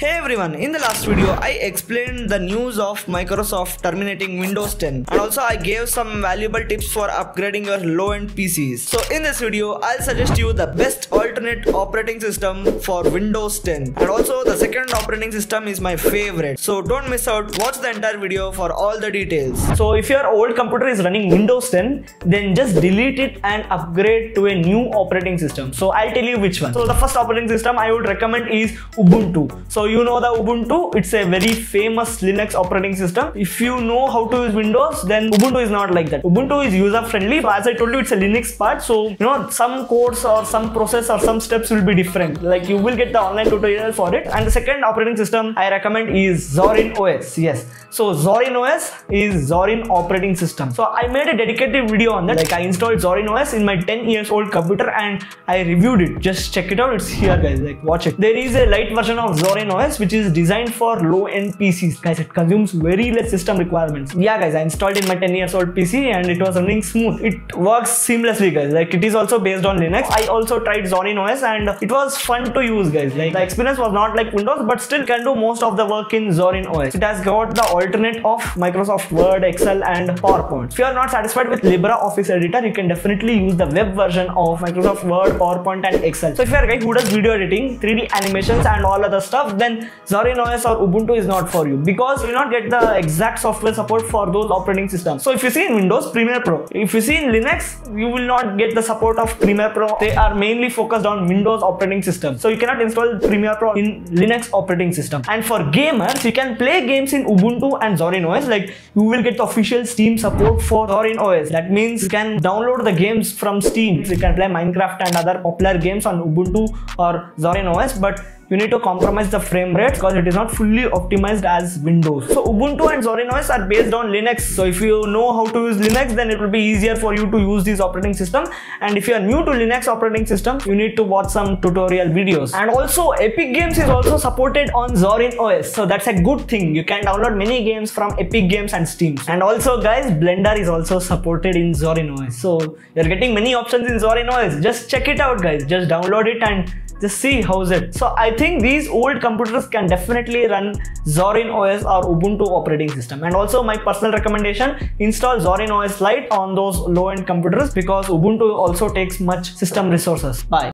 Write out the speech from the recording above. Hey everyone, in the last video I explained the news of Microsoft terminating Windows 10 and also I gave some valuable tips for upgrading your low-end PCs. So in this video I'll suggest you the best alternate operating system for Windows 10 and also the second operating system is my favorite. So don't miss out, watch the entire video for all the details. So if your old computer is running Windows 10 then just delete it and upgrade to a new operating system. So I'll tell you which one. So the first operating system I would recommend is Ubuntu. So you know the Ubuntu, it's a very famous Linux operating system. If you know how to use Windows, then Ubuntu is not like that. Ubuntu is user friendly. So as I told you, it's a Linux part. So you know, some codes or some process or some steps will be different. Like you will get the online tutorial for it. And the second operating system I recommend is Zorin OS. Yes. So Zorin OS is Zorin operating system. So I made a dedicated video on that. Like I installed Zorin OS in my 10 years old computer and I reviewed it. Just check it out. It's here guys. Like watch it. There is a light version of Zorin OS which is designed for low-end PCs. Guys, it consumes very less system requirements. Yeah guys, I installed in my 10 years old PC and it was running smooth. It works seamlessly guys. Like it is also based on Linux. I also tried Zorin OS and it was fun to use guys. Like the experience was not like Windows but still can do most of the work in Zorin OS. It has got the alternate of Microsoft Word, Excel and PowerPoint. If you are not satisfied with Libre Office Editor, you can definitely use the web version of Microsoft Word, PowerPoint and Excel. So if you are a guy who does video editing, 3D animations and all other stuff, then Zorin OS or Ubuntu is not for you because you will not get the exact software support for those operating systems. So if you see in Windows, Premiere Pro. If you see in Linux, you will not get the support of Premiere Pro. They are mainly focused on Windows operating system. So you cannot install Premiere Pro in Linux operating system. And for gamers, you can play games in Ubuntu and Zorin OS. Like you will get the official Steam support for Zorin OS. That means you can download the games from Steam. You can play Minecraft and other popular games on Ubuntu or Zorin OS, but you need to compromise the frame rate because it is not fully optimized as Windows. So Ubuntu and Zorin OS are based on Linux. So if you know how to use Linux, then it will be easier for you to use this operating system. And if you are new to Linux operating system, you need to watch some tutorial videos. And also Epic Games is also supported on Zorin OS. So that's a good thing. You can download many games from Epic Games and Steam. And also guys, Blender is also supported in Zorin OS. So you're getting many options in Zorin OS. Just check it out guys. Just download it and just see how's it. So I think these old computers can definitely run Zorin OS or Ubuntu operating system. And also my personal recommendation, install Zorin OS Lite on those low-end computers because Ubuntu also takes much system resources. Bye.